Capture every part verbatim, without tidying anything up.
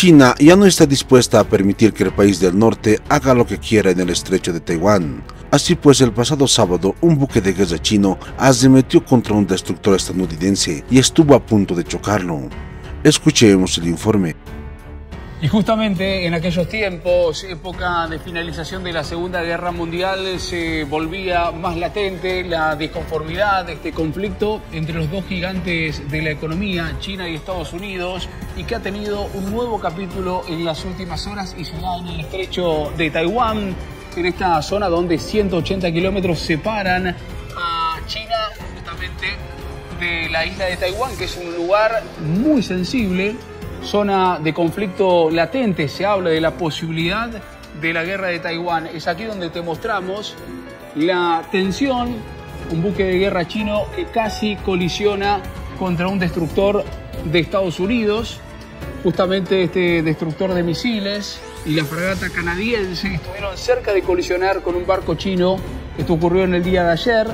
China ya no está dispuesta a permitir que el país del norte haga lo que quiera en el estrecho de Taiwán. Así pues, el pasado sábado, un buque de guerra chino arremetió contra un destructor estadounidense y estuvo a punto de chocarlo. Escuchemos el informe. Y justamente en aquellos tiempos, época de finalización de la Segunda Guerra Mundial, se volvía más latente la disconformidad de este conflicto entre los dos gigantes de la economía, China y Estados Unidos, y que ha tenido un nuevo capítulo en las últimas horas y se da en el estrecho de Taiwán, en esta zona donde ciento ochenta kilómetros separan a China justamente de la isla de Taiwán, que es un lugar muy sensible, zona de conflicto latente. Se habla de la posibilidad de la guerra de Taiwán. Es aquí donde te mostramos la tensión, un buque de guerra chino que casi colisiona contra un destructor de Estados Unidos. Justamente este destructor de misiles y la fragata canadiense estuvieron cerca de colisionar con un barco chino. Esto ocurrió en el día de ayer.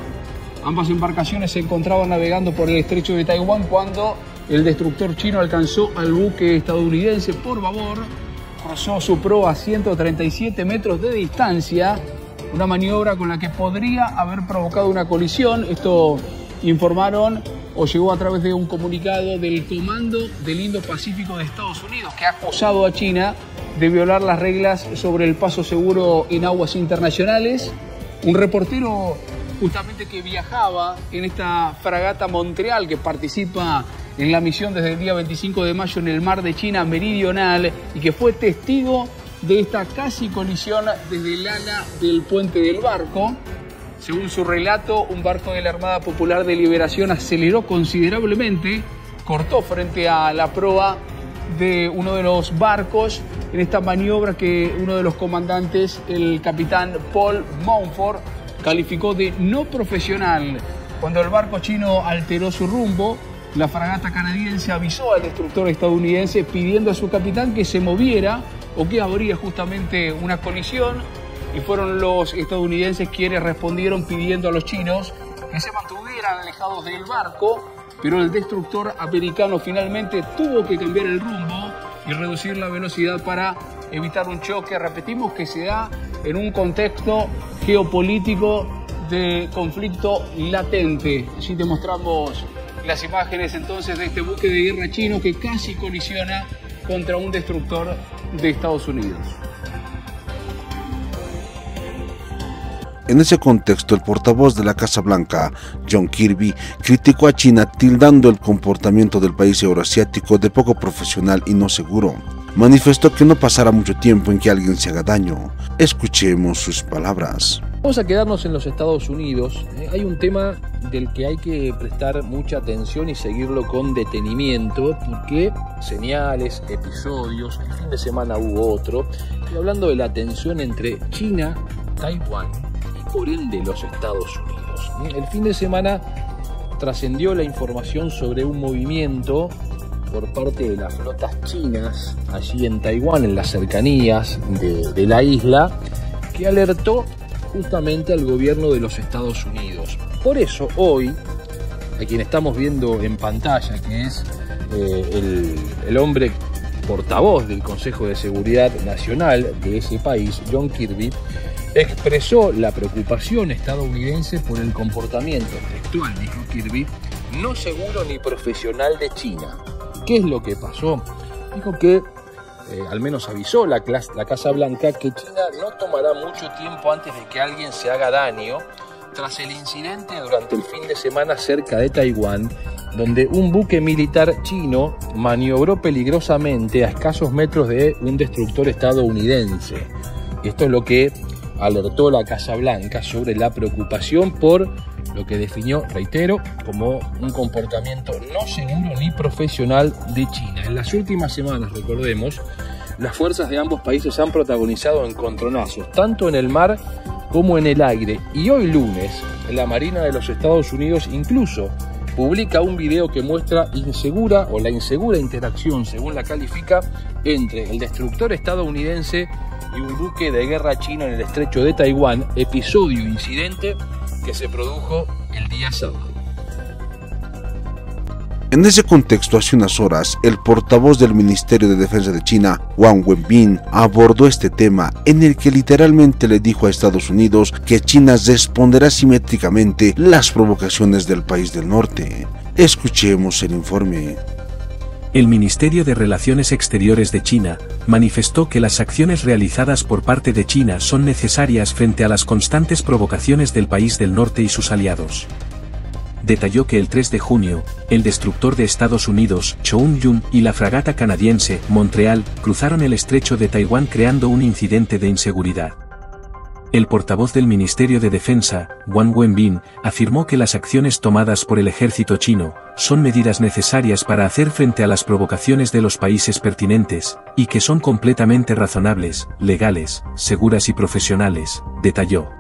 Ambas embarcaciones se encontraban navegando por el estrecho de Taiwán cuando el destructor chino alcanzó al buque estadounidense por babor, cruzó su proa a ciento treinta y siete metros de distancia, una maniobra con la que podría haber provocado una colisión. Esto informaron o llegó a través de un comunicado del Comando del Indo-Pacífico de Estados Unidos, que ha acusado a China de violar las reglas sobre el paso seguro en aguas internacionales. Un reportero justamente que viajaba en esta fragata Montreal, que participa en la misión desde el día veinticinco de mayo en el mar de China meridional y que fue testigo de esta casi colisión desde el ala del puente del barco. Según su relato, un barco de la Armada Popular de Liberación aceleró considerablemente, cortó frente a la proa de uno de los barcos en esta maniobra que uno de los comandantes, el capitán Paul Mountford, calificó de no profesional. Cuando el barco chino alteró su rumbo, la fragata canadiense avisó al destructor estadounidense pidiendo a su capitán que se moviera o que habría justamente una colisión, y fueron los estadounidenses quienes respondieron pidiendo a los chinos que se mantuvieran alejados del barco, pero el destructor americano finalmente tuvo que cambiar el rumbo y reducir la velocidad para evitar un choque. Repetimos que se da en un contexto geopolítico de conflicto latente. Allí te mostramos las imágenes entonces de este buque de guerra chino que casi colisiona contra un destructor de Estados Unidos. En ese contexto, el portavoz de la Casa Blanca, John Kirby, criticó a China tildando el comportamiento del país euroasiático de poco profesional y no seguro. Manifestó que no pasará mucho tiempo en que alguien se haga daño. Escuchemos sus palabras. Vamos a quedarnos en los Estados Unidos. Hay un tema del que hay que prestar mucha atención y seguirlo con detenimiento, porque señales, episodios, el fin de semana hubo otro. Estoy hablando de la tensión entre China, Taiwán y por ende los Estados Unidos. El fin de semana trascendió la información sobre un movimiento por parte de las flotas chinas allí en Taiwán, en las cercanías de, de la isla, que alertó justamente al gobierno de los Estados Unidos. Por eso hoy, a quien estamos viendo en pantalla, que es eh, el, el hombre portavoz del Consejo de Seguridad Nacional de ese país, John Kirby, expresó la preocupación estadounidense por el comportamiento textual, dijo Kirby, no seguro ni profesional de China. ¿Qué es lo que pasó? Dijo que, eh, al menos avisó la, la Casa Blanca, que China no tomará mucho tiempo antes de que alguien se haga daño tras el incidente durante el fin de semana cerca de Taiwán, donde un buque militar chino maniobró peligrosamente a escasos metros de un destructor estadounidense. Esto es lo que alertó la Casa Blanca sobre la preocupación por lo que definió, reitero, como un comportamiento no seguro ni profesional de China. En las últimas semanas, recordemos, las fuerzas de ambos países han protagonizado encontronazos, tanto en el mar como en el aire. Y hoy lunes, la Marina de los Estados Unidos incluso publica un video que muestra insegura o la insegura interacción, según la califica, entre el destructor estadounidense y un buque de guerra chino en el estrecho de Taiwán, episodio incidente que se produjo el día sábado. En ese contexto, hace unas horas, el portavoz del Ministerio de Defensa de China, Wang Wenbin, abordó este tema en el que literalmente le dijo a Estados Unidos que China responderá simétricamente las provocaciones del país del norte. Escuchemos el informe. El Ministerio de Relaciones Exteriores de China manifestó que las acciones realizadas por parte de China son necesarias frente a las constantes provocaciones del país del norte y sus aliados. Detalló que el tres de junio, el destructor de Estados Unidos, Chung-Yun, y la fragata canadiense, Montreal, cruzaron el Estrecho de Taiwán creando un incidente de inseguridad. El portavoz del Ministerio de Defensa, Wang Wenbin, afirmó que las acciones tomadas por el ejército chino son medidas necesarias para hacer frente a las provocaciones de los países pertinentes, y que son completamente razonables, legales, seguras y profesionales, detalló.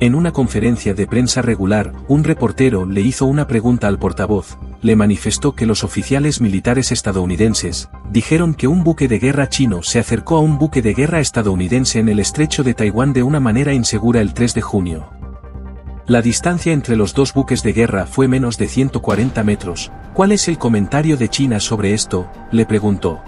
En una conferencia de prensa regular, un reportero le hizo una pregunta al portavoz. Le manifestó que los oficiales militares estadounidenses dijeron que un buque de guerra chino se acercó a un buque de guerra estadounidense en el Estrecho de Taiwán de una manera insegura el tres de junio. La distancia entre los dos buques de guerra fue menos de ciento cuarenta metros. ¿Cuál es el comentario de China sobre esto?, le preguntó.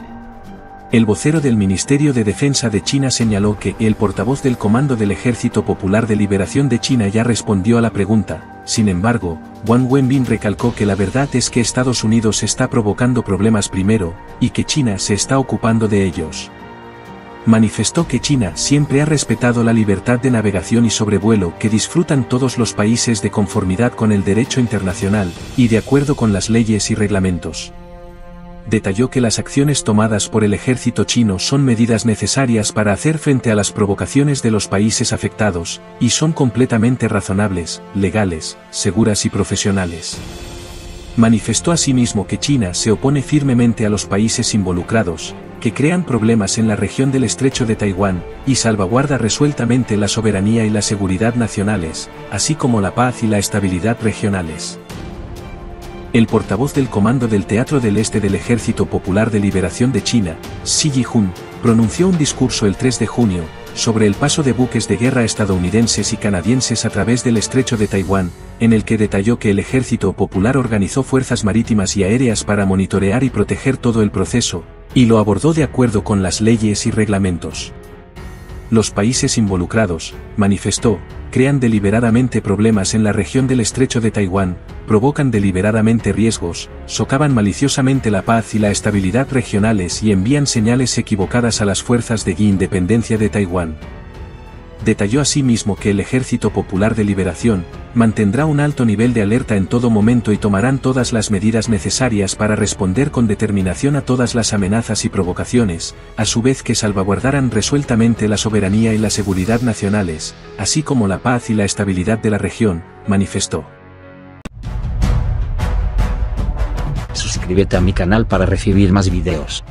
El vocero del Ministerio de Defensa de China señaló que el portavoz del Comando del Ejército Popular de Liberación de China ya respondió a la pregunta. Sin embargo, Wang Wenbin recalcó que la verdad es que Estados Unidos está provocando problemas primero, y que China se está ocupando de ellos. Manifestó que China siempre ha respetado la libertad de navegación y sobrevuelo que disfrutan todos los países de conformidad con el derecho internacional, y de acuerdo con las leyes y reglamentos. Detalló que las acciones tomadas por el ejército chino son medidas necesarias para hacer frente a las provocaciones de los países afectados, y son completamente razonables, legales, seguras y profesionales. Manifestó asimismo que China se opone firmemente a los países involucrados, que crean problemas en la región del Estrecho de Taiwán, y salvaguarda resueltamente la soberanía y la seguridad nacionales, así como la paz y la estabilidad regionales. El portavoz del Comando del Teatro del Este del Ejército Popular de Liberación de China, Shi Yi Jun, pronunció un discurso el tres de junio, sobre el paso de buques de guerra estadounidenses y canadienses a través del Estrecho de Taiwán, en el que detalló que el Ejército Popular organizó fuerzas marítimas y aéreas para monitorear y proteger todo el proceso, y lo abordó de acuerdo con las leyes y reglamentos. Los países involucrados, manifestó, crean deliberadamente problemas en la región del Estrecho de Taiwán, provocan deliberadamente riesgos, socavan maliciosamente la paz y la estabilidad regionales y envían señales equivocadas a las fuerzas de independencia de Taiwán. Detalló asimismo que el Ejército Popular de Liberación mantendrá un alto nivel de alerta en todo momento y tomarán todas las medidas necesarias para responder con determinación a todas las amenazas y provocaciones, a su vez que salvaguardarán resueltamente la soberanía y la seguridad nacionales, así como la paz y la estabilidad de la región, manifestó. Suscríbete a mi canal para recibir más videos.